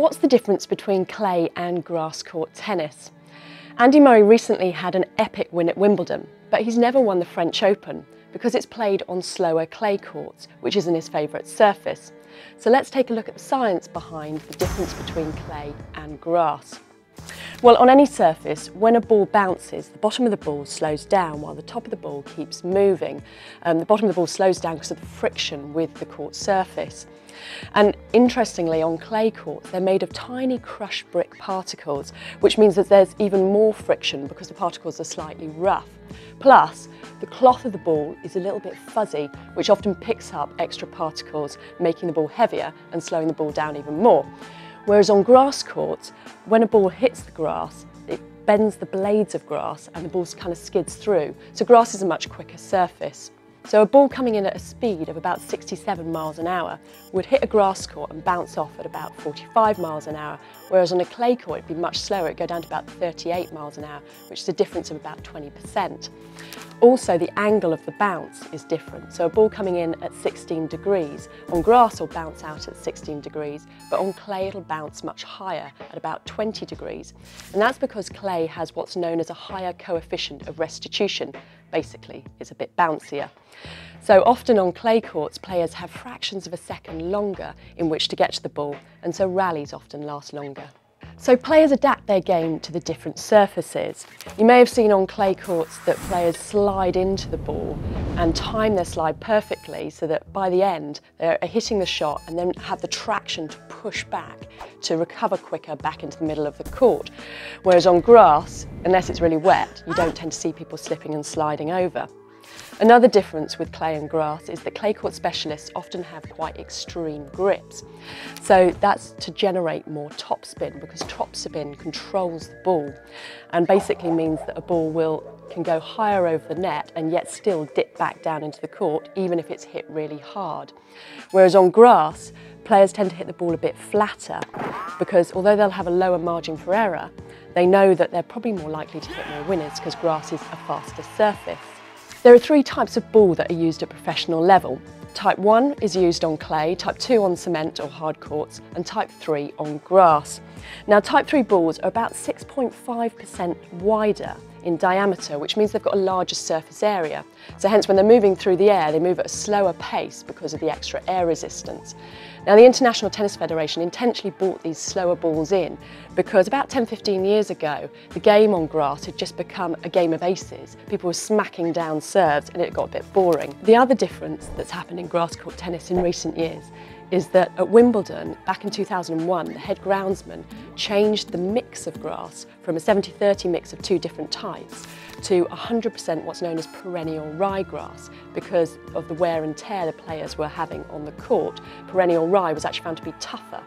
What's the difference between clay and grass court tennis? Andy Murray recently had an epic win at Wimbledon, but he's never won the French Open because it's played on slower clay courts, which isn't his favourite surface. So let's take a look at the science behind the difference between clay and grass. Well, on any surface, when a ball bounces, the bottom of the ball slows down while the top of the ball keeps moving. The bottom of the ball slows down because of the friction with the court surface. And interestingly, on clay courts, they're made of tiny crushed brick particles, which means that there's even more friction because the particles are slightly rough. Plus, the cloth of the ball is a little bit fuzzy, which often picks up extra particles, making the ball heavier and slowing the ball down even more. Whereas on grass courts, when a ball hits the grass, it bends the blades of grass and the ball kind of skids through. So grass is a much quicker surface. So a ball coming in at a speed of about 67 miles an hour would hit a grass court and bounce off at about 45 miles an hour, whereas on a clay court it'd be much slower, it'd go down to about 38 miles an hour, which is a difference of about 20%. Also, the angle of the bounce is different. So a ball coming in at 16 degrees, on grass will bounce out at 16 degrees, but on clay it'll bounce much higher at about 20 degrees. And that's because clay has what's known as a higher coefficient of restitution. Basically, it's a bit bouncier. So often on clay courts, players have fractions of a second longer in which to get to the ball, and so rallies often last longer. So players adapt their game to the different surfaces. You may have seen on clay courts that players slide into the ball and time their slide perfectly so that by the end they're hitting the shot and then have the traction to push back to recover quicker back into the middle of the court. Whereas on grass, unless it's really wet, you don't tend to see people slipping and sliding over. Another difference with clay and grass is that clay court specialists often have quite extreme grips. So that's to generate more topspin, because topspin controls the ball and basically means that a ball can go higher over the net and yet still dip back down into the court, even if it's hit really hard. Whereas on grass, players tend to hit the ball a bit flatter because although they'll have a lower margin for error, they know that they're probably more likely to hit more winners because grass is a faster surface. There are three types of ball that are used at professional level. Type 1 is used on clay, Type 2 on cement or hard courts, and Type 3 on grass. Now, Type 3 balls are about 6.5% wider in diameter, which means they've got a larger surface area. So hence, when they're moving through the air, they move at a slower pace because of the extra air resistance. Now, the International Tennis Federation intentionally brought these slower balls in because about 10–15 years ago, the game on grass had just become a game of aces. People were smacking down serves and it got a bit boring. The other difference that's happened in grass court tennis in recent years is that at Wimbledon, back in 2001, the head groundsman changed the mix of grass from a 70–30 mix of two different types to 100% what's known as perennial ryegrass because of the wear and tear the players were having on the court. Perennial rye was actually found to be tougher.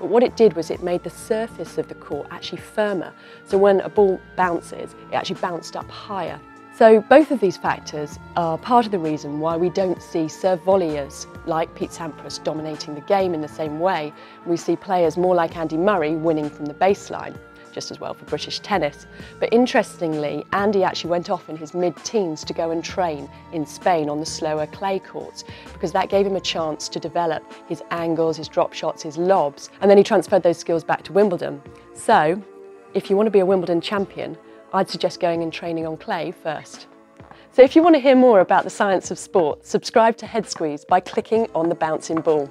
But what it did was it made the surface of the court actually firmer. So when a ball bounces, it actually bounced up higher. So both of these factors are part of the reason why we don't see serve volleyers like Pete Sampras dominating the game in the same way. We see players more like Andy Murray winning from the baseline, just as well for British tennis. But interestingly, Andy actually went off in his mid-teens to go and train in Spain on the slower clay courts, because that gave him a chance to develop his angles, his drop shots, his lobs, and then he transferred those skills back to Wimbledon. So if you want to be a Wimbledon champion, I'd suggest going and training on clay first. So if you want to hear more about the science of sport, subscribe to Head Squeeze by clicking on the bouncing ball.